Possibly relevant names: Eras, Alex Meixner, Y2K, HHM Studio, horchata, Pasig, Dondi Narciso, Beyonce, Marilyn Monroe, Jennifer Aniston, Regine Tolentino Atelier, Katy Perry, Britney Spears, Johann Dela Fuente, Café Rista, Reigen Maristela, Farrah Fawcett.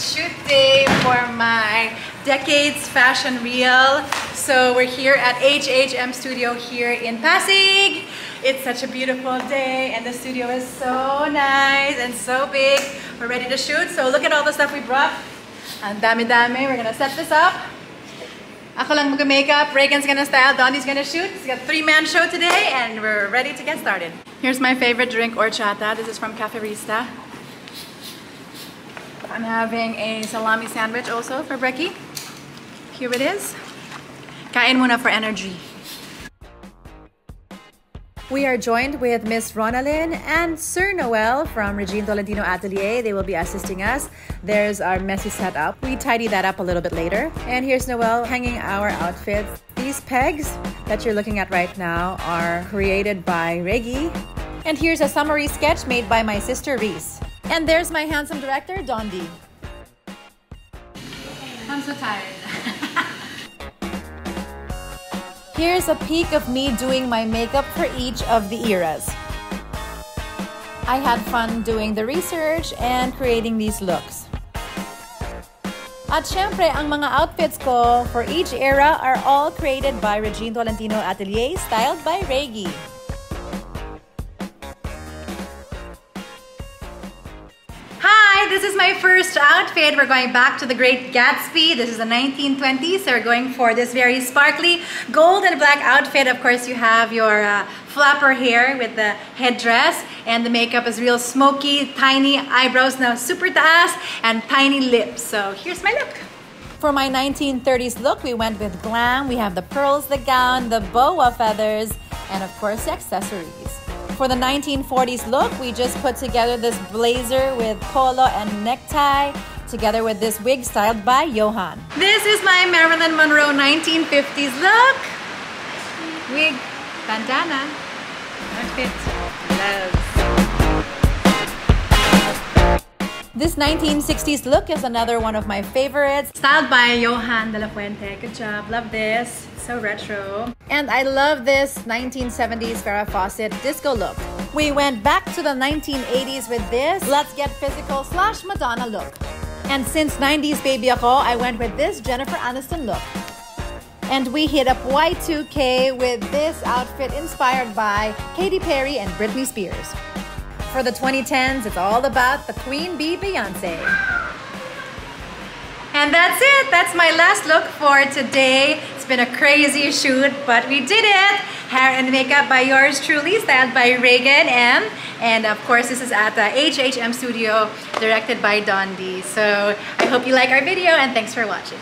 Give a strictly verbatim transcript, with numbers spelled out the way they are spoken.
shoot day for my Decades Fashion Reel. So we're here at H H M Studio here in Pasig. It's such a beautiful day and the studio is so nice and so big. We're ready to shoot. So look at all the stuff we brought. And dami dami. We're gonna set this up. Ako lang mag makeup. Reigen's gonna style. Dondi's gonna shoot. It's got a three-man show today and we're ready to get started. Here's my favorite drink, horchata. This is from Café Rista. I'm having a salami sandwich also for brekkie. Here it is. Kain muna for energy. We are joined with Miss Ronalyn and Sir Noel from Regine Tolentino Atelier. They will be assisting us. There's our messy setup. We tidy that up a little bit later. And here's Noel hanging our outfits. These pegs that you're looking at right now are created by Reggie. And here's a summary sketch made by my sister Reese. And there's my handsome director, Dondi. I'm so tired. Here's a peek of me doing my makeup for each of the eras. I had fun doing the research and creating these looks. At syempre, ang mga outfits ko for each era are all created by Regine Tolentino Atelier, styled by Reggie. This is my first outfit. We're going back to the Great Gatsby. This is the nineteen twenties. So we're going for this very sparkly gold and black outfit. Of course, you have your uh, flapper hair with the headdress, and the makeup is real smoky, tiny eyebrows, now super taas, and tiny lips. So here's my look. For my nineteen thirties look, we went with glam. We have the pearls, the gown, the boa feathers, and of course, the accessories. For the nineteen forties look, we just put together this blazer with polo and necktie, together with this wig styled by Johann. This is my Marilyn Monroe nineteen fifties look. Wig, bandana, outfit, gloves. This nineteen sixties look is another one of my favorites. Styled by Johann Dela Fuente. Good job, love this. So retro. And I love this nineteen seventies Farrah Fawcett disco look. We went back to the nineteen eighties with this Let's Get Physical slash Madonna look. And since nineties baby ako, I went with this Jennifer Aniston look. And we hit up Y two K with this outfit inspired by Katy Perry and Britney Spears. For the twenty tens, it's all about the Queen Bee Beyonce. And that's it. That's my last look for today. It's been a crazy shoot, but we did it. Hair and makeup by yours truly, styled by Reigen M. And of course, this is at the H H M Studio, directed by Dondi. So I hope you like our video, and thanks for watching.